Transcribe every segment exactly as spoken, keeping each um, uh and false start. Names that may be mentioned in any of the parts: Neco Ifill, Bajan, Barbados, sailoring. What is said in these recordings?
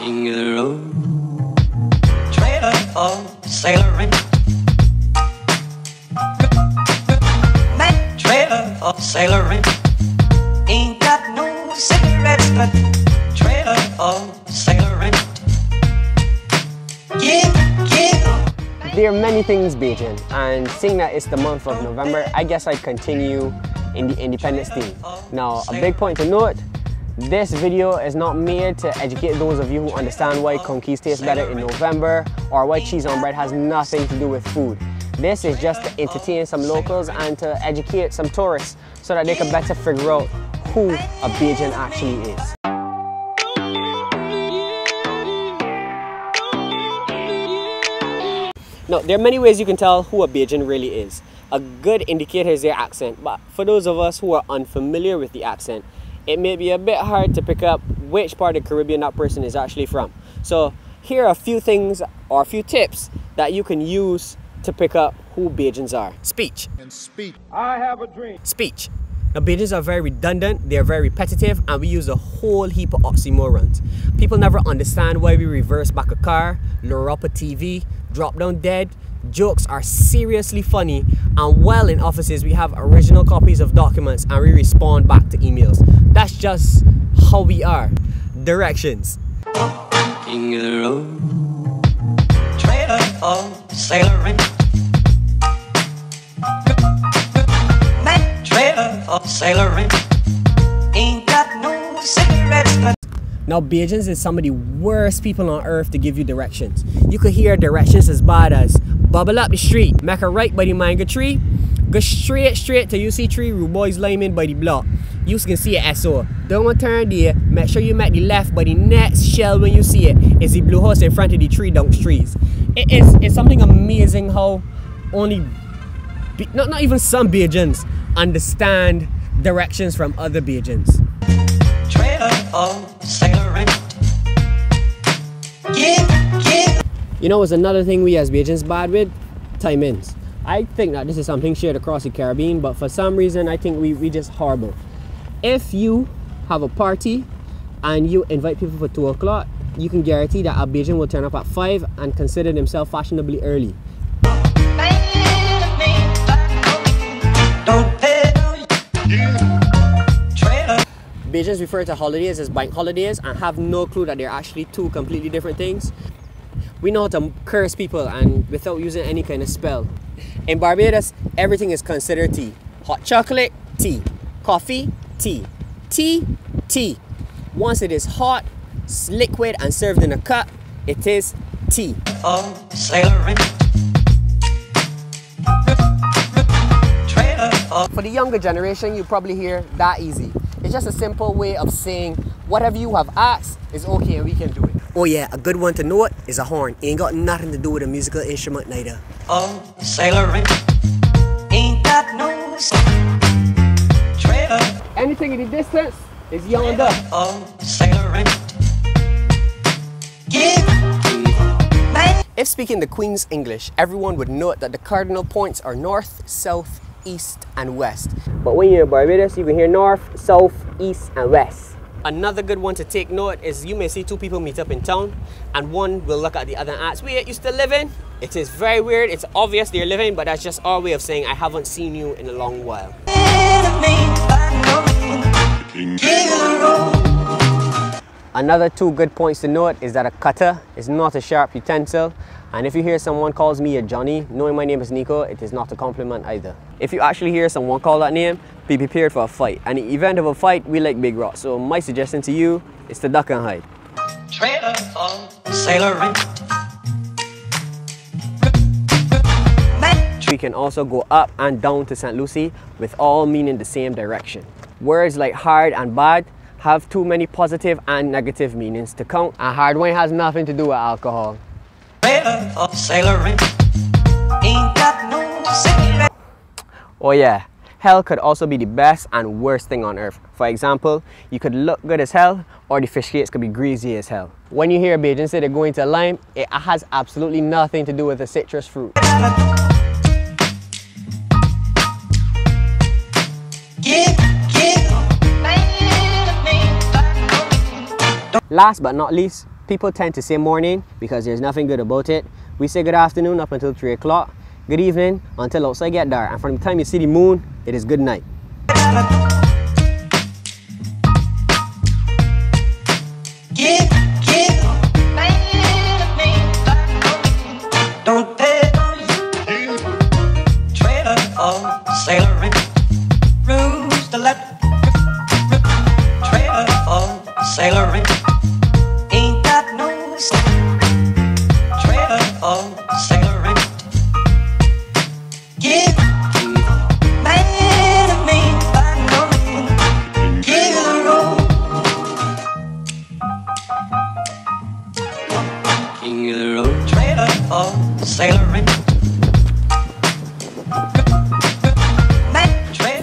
king of the road. Trailer for sailoring. Man, trailer for sailoring. Ain't got no cigarettes, but trailer for sailoring. Yeah, yeah. There are many things Bajan, and seeing that it's the month of November, I guess I continue in the independence theme. Now, a big point to note, this video is not made to educate those of you who understand why conquis tastes better in November or why cheese on bread has nothing to do with food. This is just to entertain some locals and to educate some tourists so that they can better figure out who a Bajan actually is. Now, there are many ways you can tell who a Bajan really is. A good indicator is their accent, but for those of us who are unfamiliar with the accent, it may be a bit hard to pick up which part of the Caribbean that person is actually from. So here are a few things or a few tips that you can use to pick up who Bajans are. Speech. And speak. I have a dream. Speech. Now, Bajans are very redundant, they are very repetitive, and we use a whole heap of oxymorons. People never understand why we reverse back a car, lure up a T V, drop down dead. Jokes are seriously funny, and while in offices we have original copies of documents and we respond back to emails. That's just how we are. Directions. King of the road. Trailer for sailoring. Sailoring. Ain't got no cigarettes. Now, Bajans is some of the worst people on earth to give you directions. You could hear directions as bad as bubble up the street, make a right by the mango tree, go straight straight till you see three Ruboys linemen by the block. You can see a S O. Don't want to turn there, make sure you make the left by the next shell when you see it. It's the blue house in front of the tree down trees. It is it's something amazing how only not not even some Bajans understand directions from other Bajans. You know what's another thing we as Bajans bad with? Time-ins. I think that this is something shared across the Caribbean, but for some reason I think we, we just horrible. If you have a party and you invite people for two o'clock, you can guarantee that a Bajan will turn up at five and consider themselves fashionably early. Bajans refer to holidays as bank holidays and have no clue that they're actually two completely different things. We know how to curse people and without using any kind of spell. In Barbados, everything is considered tea. Hot chocolate, tea. Coffee, tea. Tea, tea. Once it is hot, liquid and served in a cup, it is tea. Oh, sailoring. For the younger generation, you probably hear that easy. It's just a simple way of saying whatever you have asked is okay and we can do it. Oh yeah, a good one to note is a horn. It ain't got nothing to do with a musical instrument neither. Oh, sailoring. Ain't got no trailer. Anything in the distance is yonder. Oh, sailoring. Yeah. If speaking the Queen's English, everyone would note that the cardinal points are north, south, east and west. But when you're in Barbados, you can hear north, south, east and west. Another good one to take note is you may see two people meet up in town and one will look at the other and ask, wait, you still living? It is very weird, it's obvious they're living, but that's just our way of saying I haven't seen you in a long while. Another two good points to note is that a cutter is not a sharp utensil. And if you hear someone calls me a Johnny, knowing my name is Neco, it is not a compliment either. If you actually hear someone call that name, be prepared for a fight. And in the event of a fight, we like big rocks. So my suggestion to you is to duck and hide. Trailer for sailoring. We can also go up and down to Saint Lucie with all meaning the same direction. Words like hard and bad have too many positive and negative meanings to count. And hard wine has nothing to do with alcohol. Oh yeah, hell could also be the best and worst thing on earth. For example, you could look good as hell or the fish gates could be greasy as hell. When you hear a Bajan say they're going to lime, it has absolutely nothing to do with a citrus fruit. Last but not least, people tend to say morning because there's nothing good about it. We say good afternoon up until three o'clock, good evening until outside get dark, and from the time you see the moon, it is good night.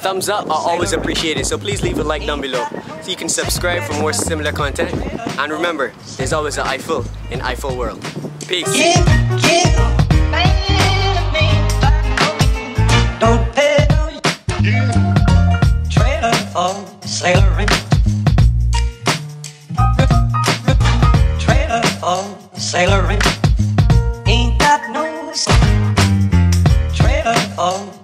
Thumbs up are always appreciated, so please leave a like down below so you can subscribe for more similar content. And remember, there's always an Ifill in Ifill World. Peace. Yeah, yeah. Don't pedal, trailer or sailoring, trailer or sailoring, ain't got no trailer or